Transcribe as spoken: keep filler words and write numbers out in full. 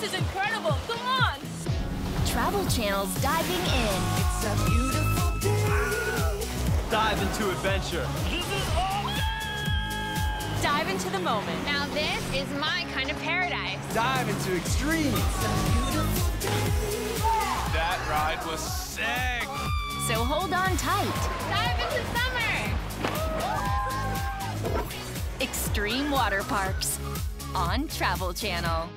This is incredible. Come on. Travel Channel's diving in. It's a beautiful day. Dive into adventure. This is awesome. Dive into the moment. Now this is my kind of paradise. Dive into extreme. It's a beautiful day. That ride was sick. So hold on tight. Dive into summer. Xtreme Waterparks on Travel Channel.